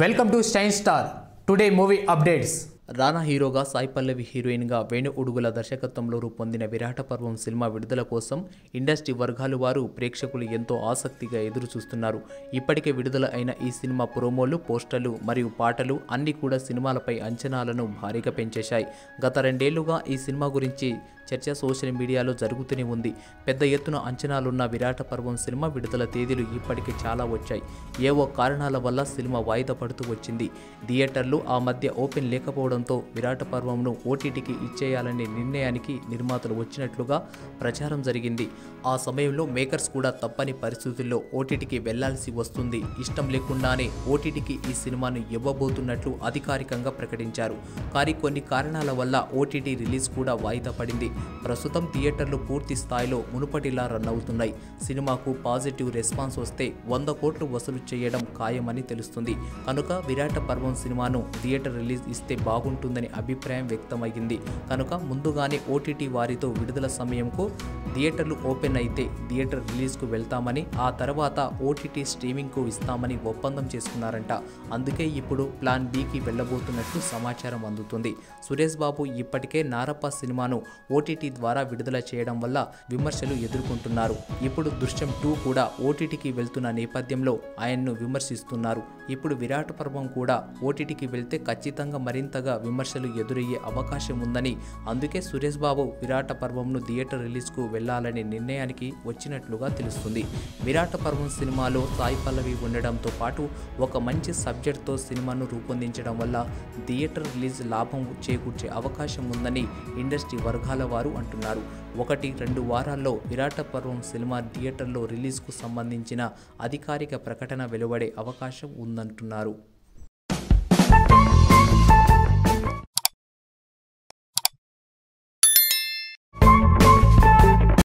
Welcome to shine star today movie updates. Rana హీరోగా, సాయి పల్లవి హీరోయిన్గా వేణు ఉడుగుల దర్శకత్వంలో రూపొందిన విరాట పర్వం సినిమా విడుదల కోసం ఇండస్ట్రీ వర్గాలు వారు ప్రేక్షకులు ఎంతో ఆసక్తిగా ఎదురు చూస్తున్నారు. ఇప్పటికే విడుదల అయిన ఈ సినిమా ప్రోమోలు, పోస్టర్లు మరియు పాటలు అన్నీ కూడా సినిమాలపై అంచనాలను భారీగా పెంచేశాయి. గత రెండేళ్లుగా ఈ సినిమా గురించి చర్చ సోషల్ మీడియాలో జరుగుతూనే ఉంది. పెద్ద ఎత్తున అంచనాలున్న విరాట పర్వం సినిమా విడుదల తేదీలు ఇప్పటికే చాలా వచ్చాయి. ఏవో కారణాల వల్ల సినిమా వాయిదా పడుతూ వచ్చింది. థియేటర్లు ఆ మధ్య ఓపెన్ లేకపోవడంతో విరాట పర్వంను ఓటీటీకి ఇచ్చేయాలనే నిర్ణయానికి నిర్మాతలు వచ్చినట్లుగా ప్రచారం జరిగింది. ఆ సమయంలో మేకర్స్ కూడా తప్పని పరిస్థితుల్లో ఓటీటీకి వెళ్లాల్సి వస్తుంది, ఇష్టం లేకుండానే ఓటీటీకి ఈ సినిమాను ఇవ్వబోతున్నట్లు అధికారికంగా ప్రకటించారు. కానీ కొన్ని కారణాల వల్ల ఓటీటీ రిలీజ్ కూడా వాయిదా పడింది. ప్రస్తుతం థియేటర్లు పూర్తి స్థాయిలో మునుపటిలా రన్ అవుతున్నాయి. సినిమాకు పాజిటివ్ రెస్పాన్స్ వస్తే 100 కోట్లు వసూలు చేయడం ఖాయమని తెలుస్తుంది. కనుక విరాట పర్వం సినిమాను థియేటర్ రిలీజ్ ఇస్తే బాగుంటుందని అభిప్రాయం వ్యక్తమైంది. కనుక ముందుగానే ఓటీటీ వారితో విడుదల సమయంకు థియేటర్లు ఓపెన్ అయితే థియేటర్ రిలీజ్కు వెళ్తామని, ఆ తర్వాత ఓటీటీ స్ట్రీమింగ్కు ఇస్తామని ఒప్పందం చేసుకున్నారంట. అందుకే ఇప్పుడు ప్లాన్ బికి వెళ్ళబోతున్నట్లు సమాచారం అందుతుంది. సురేష్ బాబు ఇప్పటికే నారప్ప సినిమాను ఓటీటీ ద్వారా విడుదల చేయడం వల్ల విమర్శలు ఎదుర్కొంటున్నారు. ఇప్పుడు దృశ్యం 2 కూడా ఓటీటీకి వెళ్తున్న నేపథ్యంలో ఆయన్ను విమర్శిస్తున్నారు. ఇప్పుడు విరాట పర్వం కూడా ఓటీటీకి వెళ్తే ఖచ్చితంగా మరింతగా విమర్శలు ఎదురయ్యే అవకాశం ఉందని, అందుకే సురేష్ బాబు విరాట పర్వంను థియేటర్ రిలీజ్కు వెళ్లాలనే నిర్ణయానికి వచ్చినట్లుగా తెలుస్తుంది. విరాట పర్వం సినిమాలో సాయి పల్లవి ఉండడంతో పాటు ఒక మంచి సబ్జెక్ట్తో సినిమాను రూపొందించడం వల్ల థియేటర్ రిలీజ్ లాభం చేకూర్చే అవకాశం ఉందని ఇండస్ట్రీ వర్గాల వారు అంటున్నారు. 1-2 వారాల్లో విరాట పర్వం సినిమా థియేటర్లో రిలీజ్కు సంబంధించిన అధికారిక ప్రకటన వెలువడే అవకాశం ఉందంటున్నారు.